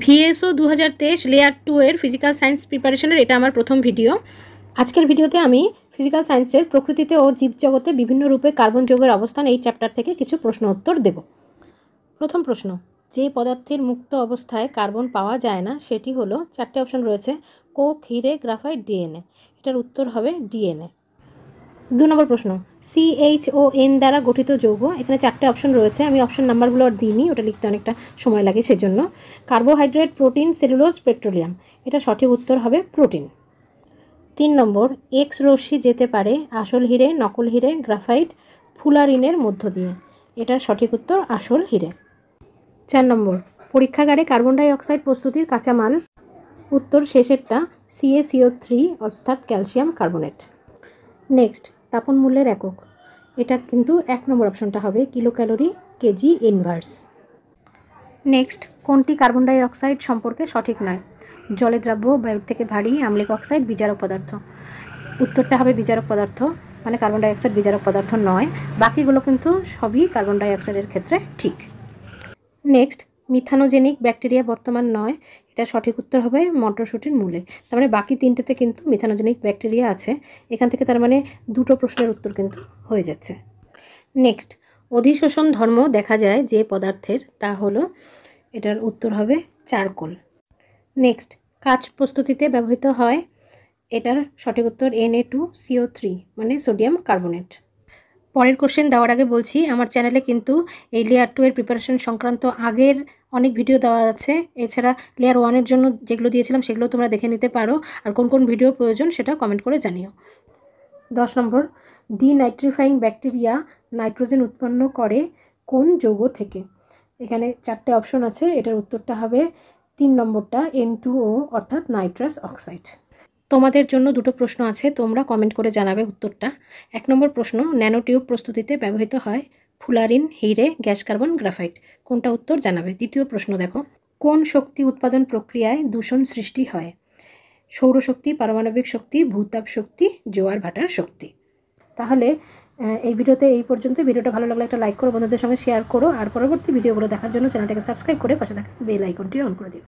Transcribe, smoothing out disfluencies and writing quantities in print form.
ভিএসও 2023 layer 2 এর physical science প্রিপারেশনের এটা আমার প্রথম ভিডিও। আজকের ভিডিওতে আমি ফিজিক্যাল সায়েন্সের প্রকৃতিতে ও জীবজগতে বিভিন্ন রূপে কার্বন যৌগের অবস্থান এই চ্যাপ্টার থেকে কিছু প্রশ্ন উত্তর দেব। প্রথম প্রশ্ন, যে পদার্থের মুক্ত অবস্থায় কার্বন পাওয়া যায় না সেটি হলো, চারটে অপশন রয়েছে, কোক, হিরে, গ্রাফাইট, ডিএনএ। এটার উত্তর হবে ডিএনএ। দু নম্বর প্রশ্ন, CHON দ্বারা গঠিত যৌগ, এখানে চারটে অপশন রয়েছে, আমি অপশন নাম্বারগুলো আর দিইনি, ওটা লিখতে অনেকটা সময় লাগে সেজন্য। Carbohydrate, protein, cellulose, petroleum. এটা সঠিক উত্তর হবে প্রোটিন। ৩ নম্বর, এক্স রশ্মি যেতে পারে আসল হিরে, নকল হিরে, গ্রাফাইট, ফুলারিনের মধ্য দিয়ে। এটার সঠিক উত্তর আসল হিরে। ৪ নম্বর, পরীক্ষাগারে কার্বন ডাই অক্সাইড প্রস্তুতির কাঁচামাল, উত্তর শেষেরটা CaCO3 অর্থাৎ ক্যালসিয়াম কার্বনেট। নেক্সট, তাপনমূল্যের একক, এটা কিন্তু ১ নম্বর অপশনটা হবে kilo calorie KG inverse. Next, কোনটি কার্বন ডাই অক্সাইড সম্পর্কে সঠিক নয়, জলে দ্রাব্য, বায়ুর থেকে ভারী, আম্লিক অক্সাইড, বিজারক পদার্থ। উত্তরটা হবে বিজারক পদার্থ, মানে কার্বন ডাই অক্সাইড বিজারক পদার্থ নয়। বাকিগুলো কিন্তু সবই কার্বন ডাই অক্সাইডের ক্ষেত্রে ঠিক। নেক্সট, মিথানোজেনিক ব্যাকটেরিয়া বর্তমান নয়, এটা সঠিক উত্তর হবে মটরশুটির মূলে। তার মানে বাকি তিনটেতে কিন্তু মিথানোজেনিক ব্যাকটেরিয়া আছে, এখান থেকে তার মানে দুটো প্রশ্নের উত্তর কিন্তু হয়ে যাচ্ছে। নেক্সট, অধিশোষণ ধর্ম দেখা যায় যে পদার্থের, তা হলো, এটার উত্তর হবে চারকোল। নেক্সট, কাচ প্রস্তুতিতে ব্যবহৃত হয়, এটার সঠিক উত্তর Na2CO3 মানে সোডিয়াম কার্বনেট। পরের কোশ্চেন দেওয়ার আগে বলছি, আমার চ্যানেলে কিন্তু এই লেয়ার 2 এর প্রিপারেশন সংক্রান্ত আগের অনেক ভিডিও দেওয়া আছে, এছাড়া লেয়ার 1 এর জন্য যেগুলো দিয়েছিলাম সেগুলো তোমরা দেখে নিতে পারো। আর কোন কোন ভিডিও প্রয়োজন সেটা কমেন্ট করে জানিও। ১০ নম্বর, ডিনাইট্রিফাইং ব্যাকটেরিয়া নাইট্রোজেন উৎপন্ন করে কোন যৌগ থেকে? এখানে চারটে অপশন আছে, এটার উত্তরটা হবে ৩ নম্বরটা N2O অর্থাৎ নাইট্রাস অক্সাইড। তোমাদের জন্য দুটো প্রশ্ন আছে, তোমরা কমেন্ট করে জানাবে উত্তরটা। ১ নম্বর প্রশ্ন, ন্যানোটিউব প্রস্তুতিতে ব্যবহৃত হয় ফুলারিন, হিরে, গ্যাস কার্বন, গ্রাফাইট। কোনটা উত্তর জানাবে। দ্বিতীয় প্রশ্ন দেখো, কোন শক্তি উৎপাদন প্রক্রিয়ায় দূষণ সৃষ্টি হয়? সৌরশক্তি, পারমাণবিক শক্তি, ভূতাপ শক্তি, জোয়ার ভাটার শক্তি। তাহলে এই ভিডিওতে এই পর্যন্ত। ভিডিওটা ভালো লাগলে একটা লাইক করো, বন্ধুদের সঙ্গে শেয়ার করো, আর পরবর্তী ভিডিওগুলো দেখার জন্য চ্যানেলটাকে সাবস্ক্রাইব করে পাশে থাকা বেল আইকনটি অন করে দিও।